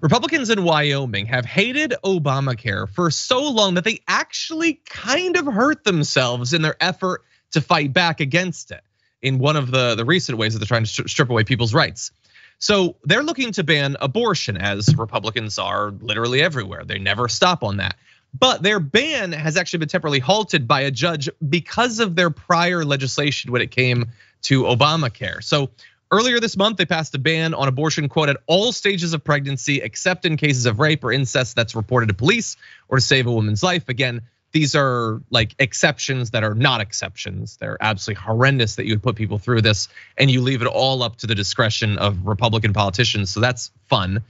Republicans in Wyoming have hated Obamacare for so long that they actually kind of hurt themselves in their effort to fight back against it in one of the recent ways that they're trying to strip away people's rights. So they're looking to ban abortion, as Republicans are literally everywhere. They never stop on that. But their ban has actually been temporarily halted by a judge because of their prior legislation when it came to Obamacare. So earlier this month, they passed a ban on abortion, quote, at all stages of pregnancy, except in cases of rape or incest that's reported to police or to save a woman's life. Again, these are like exceptions that are not exceptions. They're absolutely horrendous that you would put people through this, and you leave it all up to the discretion of Republican politicians. So that's fun.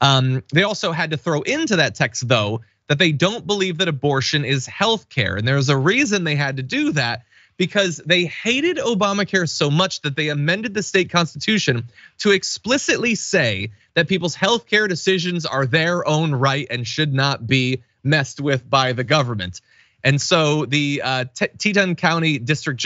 They also had to throw into that text, though, that they don't believe that abortion is healthcare. And there's a reason they had to do that, because they hated Obamacare so much that they amended the state constitution to explicitly say that people's healthcare decisions are their own right and should not be messed with by the government. And so the Teton County District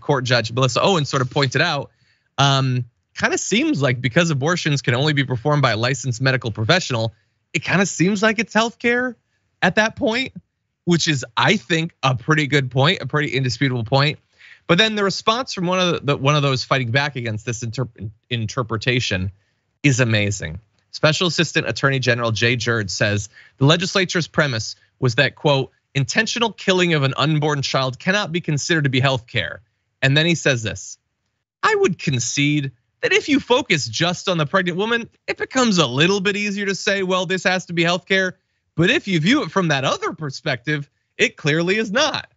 Court Judge Melissa Owen sort of pointed out, kind of seems like because abortions can only be performed by a licensed medical professional, it kind of seems like it's healthcare at that point, which is, I think, a pretty good point, a pretty indisputable point. But then the response from one of those fighting back against this interpretation is amazing. Special Assistant Attorney General Jay Jurd says the legislature's premise was that, quote, intentional killing of an unborn child cannot be considered to be healthcare. And then he says this: I would concede that if you focus just on the pregnant woman, it becomes a little bit easier to say, well, this has to be healthcare. But if you view it from that other perspective, it clearly is not.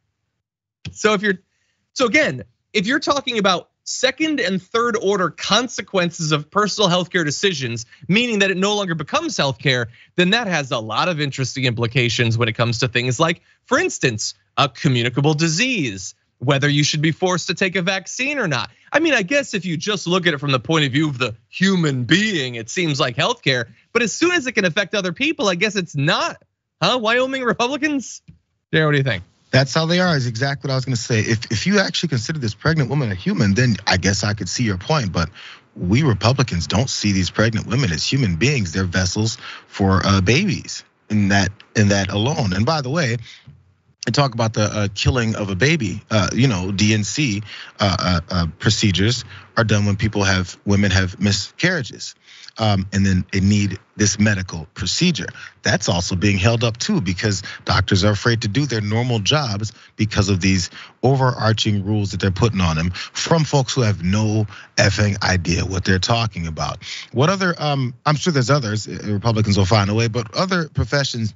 So again, if you're talking about second and third order consequences of personal healthcare decisions, meaning that it no longer becomes healthcare, then that has a lot of interesting implications when it comes to things like, for instance, a communicable disease, whether you should be forced to take a vaccine or not. I mean, I guess if you just look at it from the point of view of the human being, it seems like healthcare, but as soon as it can affect other people, I guess it's not, huh? Wyoming Republicans? Yeah, what do you think? That's how they are, is exactly what I was gonna say. If you actually consider this pregnant woman a human, then I guess I could see your point, but we Republicans don't see these pregnant women as human beings. They're vessels for babies in that alone. And by the way, and talk about the killing of a baby. DNC procedures are done when women have miscarriages, and then they need this medical procedure. That's also being held up too, because doctors are afraid to do their normal jobs because of these overarching rules that they're putting on them from folks who have no effing idea what they're talking about. What other? I'm sure there's others. Republicans will find a way, but other professions.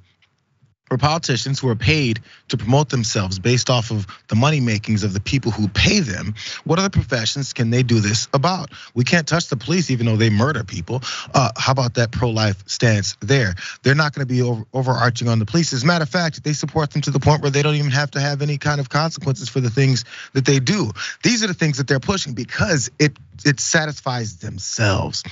For politicians who are paid to promote themselves based off of the money makings of the people who pay them, what other professions can they do this about? We can't touch the police even though they murder people. How about that pro-life stance there? They're not gonna be overarching on the police. As a matter of fact, they support them to the point where they don't even have to have any kind of consequences for the things that they do. These are the things that they're pushing because it satisfies themselves.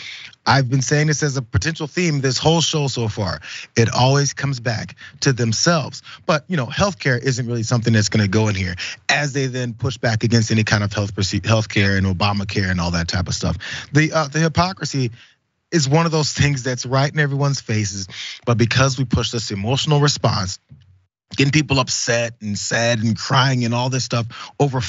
I've been saying this as a potential theme this whole show so far. It always comes back to themselves. But healthcare isn't really something that's gonna go in here, as they then push back against any kind of healthcare and Obamacare and all that type of stuff. The hypocrisy is one of those things that's right in everyone's faces, but because we push this emotional response, getting people upset and sad and crying and all this stuff over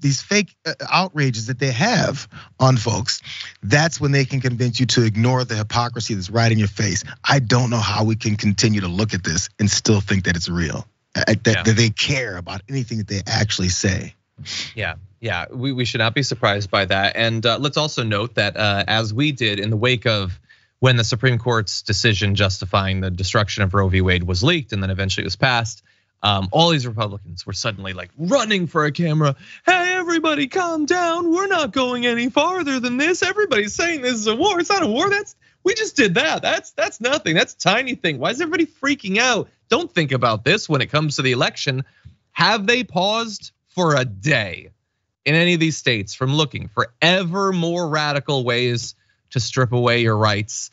these fake outrages that they have on folks, that's when they can convince you to ignore the hypocrisy that's right in your face. I don't know how we can continue to look at this and still think that it's real, that they care about anything that they actually say. Yeah, we should not be surprised by that. And let's also note that as we did in the wake of when the Supreme Court's decision justifying the destruction of Roe v. Wade was leaked and then eventually it was passed, all these Republicans were suddenly like running for a camera. Hey, everybody, calm down. We're not going any farther than this. Everybody's saying this is a war. It's not a war. We just did that. That's nothing. That's a tiny thing. Why is everybody freaking out? Don't think about this when it comes to the election. Have they paused for a day in any of these states from looking for ever more radical ways to strip away your rights?